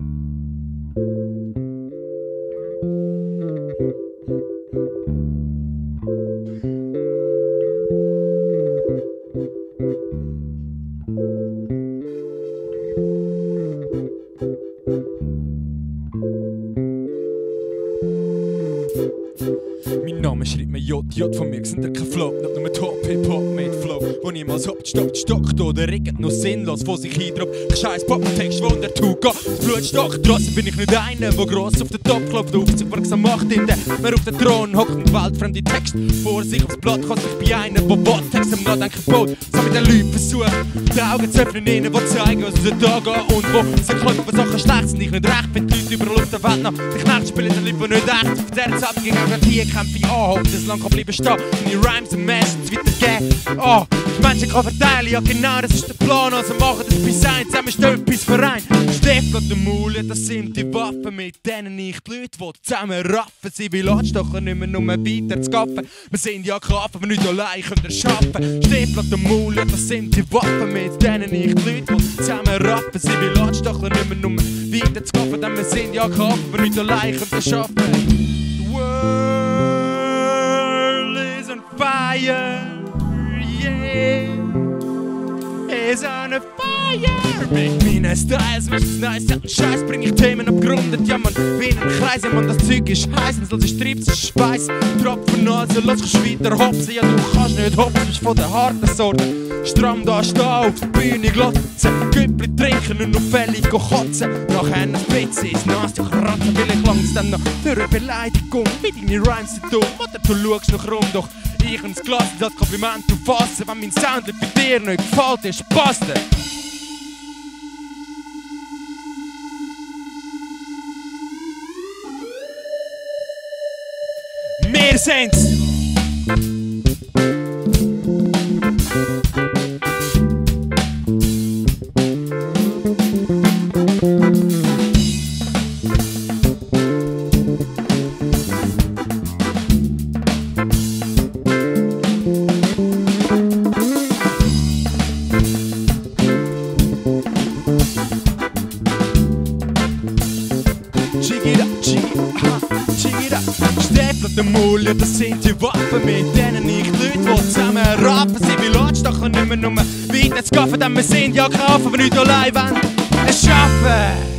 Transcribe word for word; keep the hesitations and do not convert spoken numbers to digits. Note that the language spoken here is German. Mein Name schreibt mir J, J von mir sind der kein Flop, nicht nur Top, Hip-Hop, mit Flow. Wo niemals hoppt, stockt, stockt oder regnet noch sinnlos, wo sich hindrobt. Scheiß Poppentext, wo der Tuch geht, das Blut stockt. Trotzdem bin ich nicht einer, der gross auf den Top klopft, aufmerksam macht in der, wer auf den Thron hockt und weltfremde Text. Vor sich aufs Blatt kann sich bei einer, der Bot-Text am Nachdenken baut. So mit den Leuten versuchen, die Augen zu öffnen, ihnen, die zeigen, was es da geht und wo. Sie klopfen, was Sachen schlecht sind, ich nicht recht bin, die Leute überall auf der Welt noch. Die Knecht spielen den Leuten nicht echt, auf der Zeit gegen die Kämpfe anhalten, das lang kann bleiben stehen. Meine Rhymes und Messages weitergeben. Oh, die Menschen kann verteilen, ja genau, das ist der Plan. Also machen das bis ein, zusammen stehen bis Verein. Stift und der Maul, das sind die Waffen, mit denen ich die Leute will zusammen raffen. Sie will anstochen, nicht mehr nur weiter zu gaffen. Wir sind ja Kaffen, wir nicht allein können erschaffen. Stift und der Maul, das sind die Waffen, mit denen ich die Leute will zusammen raffen. Sie will anstochen, nicht mehr nur weiter zu gaffen. Denn wir sind ja Kaffen, wir nicht allein können erschaffen. Fire, yeah, is on a fire. Mit meinen Styles, was ist nice, selten Scheiß, bring ich Themen abgerundet, ja man, wie in den Kreisen, man, das Zeug ist heiß, und soll sich treibt, es Speis, Tropfen Nase, lass dich weiter hopsen, ja du kannst nicht hopsen, bist von der harten Sorte, stramm da stehen, auf der Bühne glotzen, Köppli trinken und auf Fälle kotzen, nachher ein Spitze ist nass, ja kratzen will ich langsam dann noch, durch eine Beleidigung, mit deinen Rhymes sind dumm, oder du schaust noch rum, doch ich ins Glas, das Kompliment zu fassen, wenn mein Sound bei dir nicht gefällt, ist passt. Wir sind's! Der Mulle, das sind die Waffen, mit denen ich die Leute will zusammen rappen. Sie will anstochen, nicht mehr nur weiter zu gaffen, denn wir sind ja Kaffen, aber nicht allein wollen es schaffen.